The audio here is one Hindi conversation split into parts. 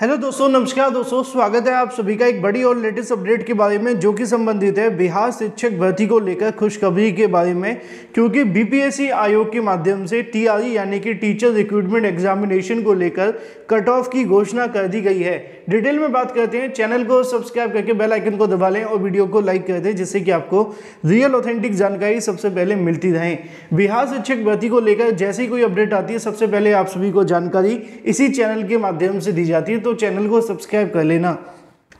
हेलो दोस्तों, नमस्कार दोस्तों, स्वागत है आप सभी का एक बड़ी और लेटेस्ट अपडेट के बारे में जो कि संबंधित है बिहार शिक्षक भर्ती को लेकर खुशखबरी के बारे में, क्योंकि बीपीएससी आयोग के माध्यम से टीआरई यानी कि टीचर्स रिक्रूटमेंट एग्जामिनेशन को लेकर कट ऑफ की घोषणा कर दी गई है। डिटेल में बात करते हैं। चैनल को सब्सक्राइब करके बेल आइकन को दबा लें और वीडियो को लाइक कर दें, जिससे कि आपको रियल ऑथेंटिक जानकारी सबसे पहले मिलती रहे। बिहार शिक्षक भर्ती को लेकर जैसी कोई अपडेट आती है सबसे पहले आप सभी को जानकारी इसी चैनल के माध्यम से दी जाती है, तो चैनल को सब्सक्राइब कर लेना।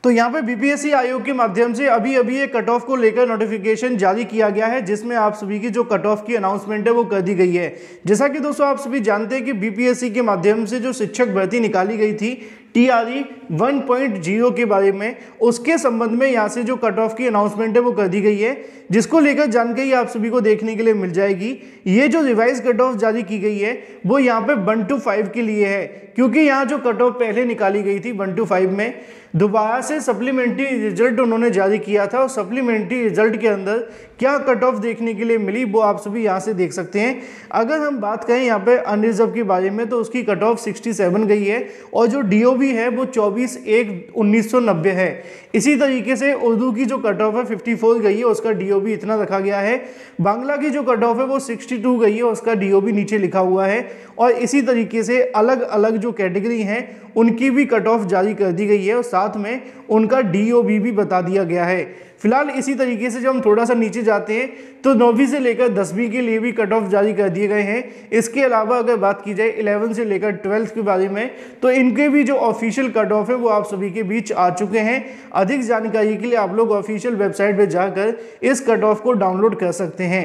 तो यहाँ पे बीपीएससी आयोग के माध्यम से अभी ये कट ऑफ को लेकर नोटिफिकेशन जारी किया गया है, जिसमें आप सभी की जो कट ऑफ की अनाउंसमेंट है वो कर दी गई है। जैसा कि दोस्तों आप सभी जानते हैं कि बीपीएससी के माध्यम से जो शिक्षक भर्ती निकाली गई थी टीआरई 1.0 के बारे में, उसके संबंध में यहाँ से जो कट ऑफ की अनाउंसमेंट है वो कर दी गई है, जिसको लेकर जानकारी आप सभी को देखने के लिए मिल जाएगी। ये जो रिवाइज कट ऑफ जारी की गई है वो यहाँ पे 1 to 5 के लिए है, क्योंकि यहाँ जो कट ऑफ पहले निकाली गई थी 1 to 5 में दोबारा से सप्लीमेंट्री रिजल्ट उन्होंने जारी किया था, और सप्लीमेंट्री रिजल्ट के अंदर क्या कट ऑफ देखने के लिए मिली वो आप सभी यहाँ से देख सकते हैं। अगर हम बात करें यहाँ पे अनरिजर्व के बारे में तो उसकी कट ऑफ 67 गई है, और जो डीओ भी है वो 24/1/1990 है। इसी तरीके से उर्दू की जो कट ऑफ है 54 गई है, उसका डीओबी इतना रखा गया है। बांग्ला की जो कट ऑफ है वो 62 गई है, उसका डीओबी नीचे लिखा हुआ है। और इसी तरीके से अलग अलग जो कैटेगरी हैं उनकी भी कट ऑफ जारी कर दी गई है, और साथ में उनका डीओबी भी बता दिया गया है। फिलहाल इसी तरीके से जब हम थोड़ा सा नीचे जाते हैं तो 9वीं से लेकर 10वीं के लिए भी कट ऑफ जारी कर दिए गए हैं। इसके अलावा अगर बात की जाए 11 से लेकर 12th के बारे में तो इनके भी जो ऑफिशियल कट ऑफ है वो आप सभी के बीच आ चुके हैं। अधिक जानकारी के लिए आप लोग ऑफिशियल वेबसाइट पर जाकर इस कट ऑफ को डाउनलोड कर सकते हैं।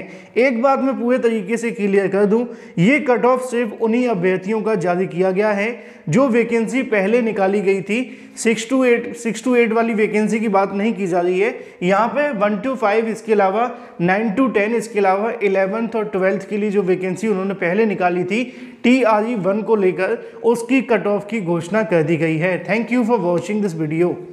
एक बात मैं पूरे तरीके से क्लियर कर दूँ, ये कट ऑफ सिर्फ उन्हीं अभ्यर्थियों का जारी किया गया है जो वैकेंसी पहले निकाली गई थी। 6 to 8 वाली वैकेंसी की बात नहीं की जा रही है यहाँ पे। 1 to 5 इसके अलावा 9 to 10 इसके अलावा 11th और 12th के लिए जो वैकेंसी उन्होंने पहले निकाली थी TRE 1 को लेकर उसकी कट ऑफ की घोषणा कर दी गई है। Thank you for watching this video.